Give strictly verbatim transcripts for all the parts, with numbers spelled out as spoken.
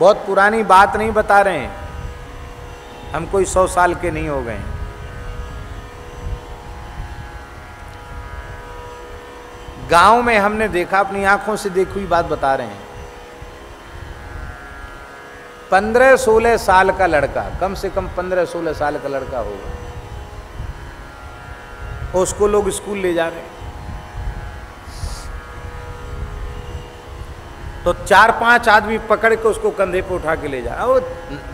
बहुत पुरानी बात नहीं बता रहे हैं हम, कोई सौ साल के नहीं हो गए हैं। गांव में हमने देखा, अपनी आंखों से देखी हुई बात बता रहे हैं। पंद्रह सोलह साल का लड़का, कम से कम पंद्रह सोलह साल का लड़का होगा, उसको लोग स्कूल ले जा रहे हैं। तो चार पांच आदमी पकड़ के उसको कंधे पे उठा के ले जा, वो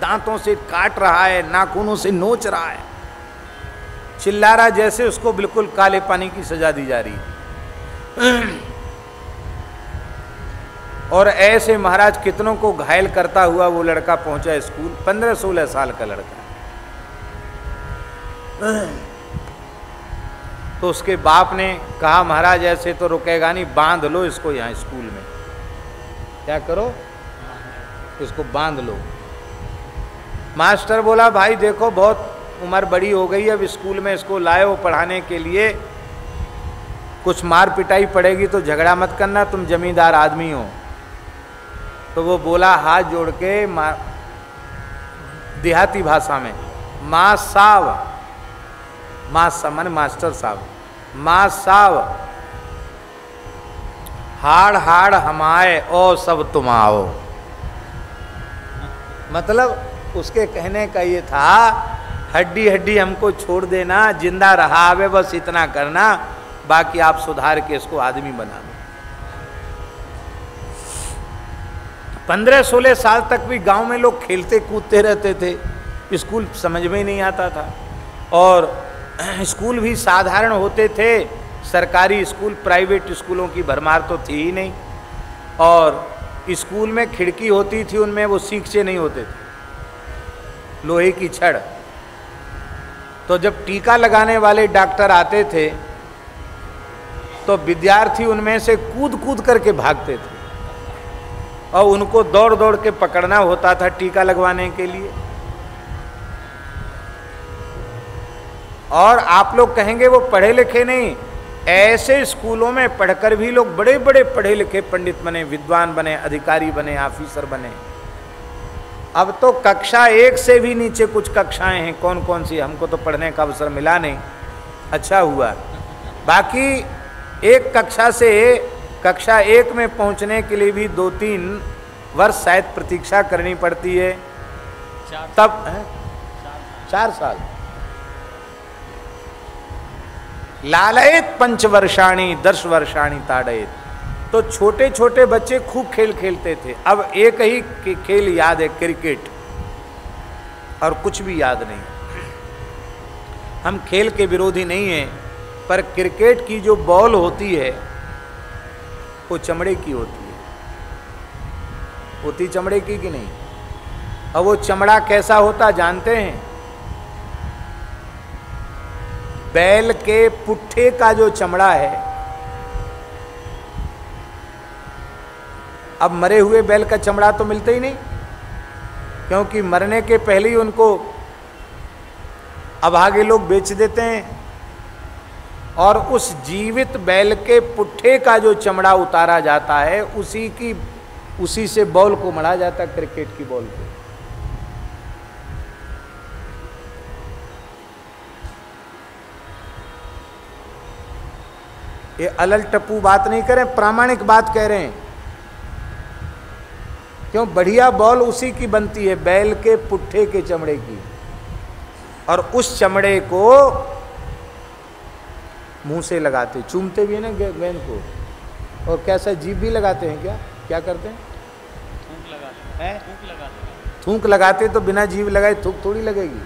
दांतों से काट रहा है, नाखूनों से नोच रहा है, चिल्ला रहा, जैसे उसको बिल्कुल काले पानी की सजा दी जा रही। और ऐसे महाराज कितनों को घायल करता हुआ वो लड़का पहुंचा स्कूल, पंद्रह सोलह साल का लड़का। तो उसके बाप ने कहा, महाराज ऐसे तो रुकेगा नहीं, बांध लो इसको यहाँ स्कूल में। क्या करो, इसको बांध लो। मास्टर बोला, भाई देखो बहुत उम्र बड़ी हो गई, अब स्कूल में इसको लाए हो पढ़ाने के लिए, कुछ मार पिटाई पड़ेगी तो झगड़ा मत करना, तुम जमींदार आदमी हो। तो वो बोला हाथ जोड़ के माँ, देहाती भाषा में, माँ साहब, माँ समन मास्टर साहब, माँ साहब हाड़ हाड़ हमाए ओ सब तुम आओ। मतलब उसके कहने का ये था, हड्डी हड्डी हमको छोड़ देना, जिंदा रहा आवे बस इतना करना, बाकी आप सुधार के इसको आदमी बना दो। पंद्रह सोलह साल तक भी गांव में लोग खेलते कूदते रहते थे, स्कूल समझ में नहीं आता था। और स्कूल भी साधारण होते थे, सरकारी स्कूल, प्राइवेट स्कूलों की भरमार तो थी ही नहीं। और स्कूल में खिड़की होती थी, उनमें वो सीखचे नहीं होते थे, लोहे की छड़। तो जब टीका लगाने वाले डॉक्टर आते थे तो विद्यार्थी उनमें से कूद कूद करके भागते थे, और उनको दौड़ दौड़ के पकड़ना होता था टीका लगवाने के लिए। और आप लोग कहेंगे वो पढ़े लिखे नहीं, ऐसे स्कूलों में पढ़कर भी लोग बड़े बड़े पढ़े लिखे पंडित बने, विद्वान बने, अधिकारी बने, ऑफिसर बने। अब तो कक्षा एक से भी नीचे कुछ कक्षाएं हैं, कौन कौन सी, हमको तो पढ़ने का अवसर मिला नहीं, अच्छा हुआ। बाकी एक कक्षा से कक्षा एक में पहुंचने के लिए भी दो तीन वर्ष शायद प्रतीक्षा करनी पड़ती है, तब है? चार साल लालयत पंचवर्षाणी दस वर्षाणी ताड़यत। तो छोटे छोटे बच्चे खूब खेल खेलते थे। अब एक ही खेल याद है, क्रिकेट, और कुछ भी याद नहीं। हम खेल के विरोधी नहीं हैं, पर क्रिकेट की जो बॉल होती है वो चमड़े की होती है, होती चमड़े की कि नहीं? अब वो चमड़ा कैसा होता जानते हैं? बैल के पुट्ठे का जो चमड़ा है, अब मरे हुए बैल का चमड़ा तो मिलता ही नहीं, क्योंकि मरने के पहले ही उनको अभागे लोग बेच देते हैं। और उस जीवित बैल के पुट्ठे का जो चमड़ा उतारा जाता है, उसी की उसी से बॉल को मढ़ा जाता है, क्रिकेट की बॉल को। ये अलल टप्पू बात नहीं करें, प्रामाणिक बात कह रहे हैं। क्यों? बढ़िया बॉल उसी की बनती है, बैल के पुट्ठे के चमड़े की। और उस चमड़े को मुंह से लगाते, चूमते भी है ना गेंद को, और कैसा जीभ भी लगाते हैं। क्या क्या करते हैं? थूक लगाते हैं, थूक लगाते, थूक लगाते। तो बिना जीभ लगाए थूक थोड़ी लगेगी।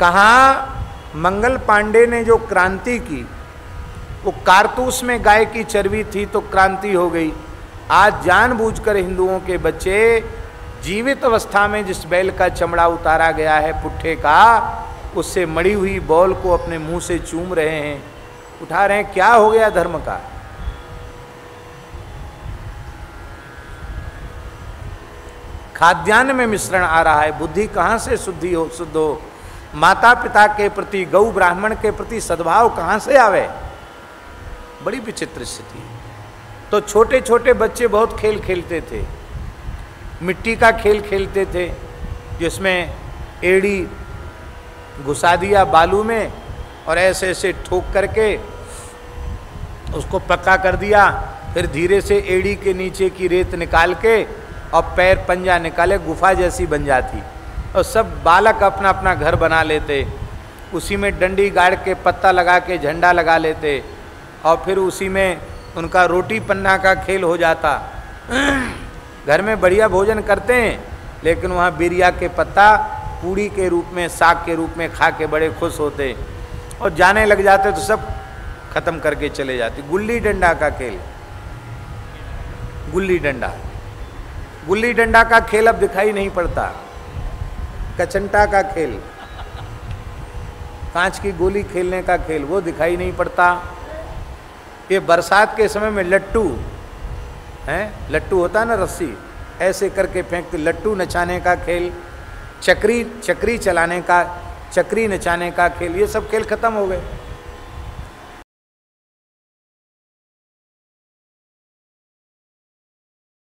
कहाँ मंगल पांडे ने जो क्रांति की, वो कारतूस में गाय की चर्बी थी तो क्रांति हो गई। आज जानबूझकर हिंदुओं के बच्चे जीवित अवस्था में जिस बैल का चमड़ा उतारा गया है पुट्ठे का, उससे मड़ी हुई बॉल को अपने मुंह से चूम रहे हैं, उठा रहे हैं। क्या हो गया धर्म का? खाद्यान्न में मिश्रण आ रहा है, बुद्धि कहाँ से शुद्धि हो शुद्ध हो? माता पिता के प्रति, गौ ब्राह्मण के प्रति सद्भाव कहाँ से आवे? बड़ी विचित्र स्थिति। तो छोटे छोटे बच्चे बहुत खेल खेलते थे, मिट्टी का खेल खेलते थे जिसमें एड़ी घुसा दिया बालू में और ऐसे ऐसे ठोक करके उसको पक्का कर दिया, फिर धीरे से एड़ी के नीचे की रेत निकाल के और पैर पंजा निकाले, गुफा जैसी बन जाती और सब बालक अपना अपना घर बना लेते, उसी में डंडी गाड़ के पत्ता लगा के झंडा लगा लेते और फिर उसी में उनका रोटी पन्ना का खेल हो जाता। घर में बढ़िया भोजन करते हैं लेकिन वहाँ बिरिया के पत्ता पूड़ी के रूप में, साग के रूप में खा के बड़े खुश होते और जाने लग जाते तो सब खत्म करके चले जाते। गुल्ली डंडा का खेल, गुल्ली डंडा, गुल्ली डंडा का खेल अब दिखाई नहीं पड़ता। कचंटा का खेल, कांच की गोली खेलने का खेल, वो दिखाई नहीं पड़ता। ये बरसात के समय में लट्टू हैं, लट्टू होता ना रस्सी ऐसे करके फेंकते, लट्टू नचाने का खेल, चक्री चक्री चलाने का, चक्री नचाने का खेल, ये सब खेल खत्म हो गए।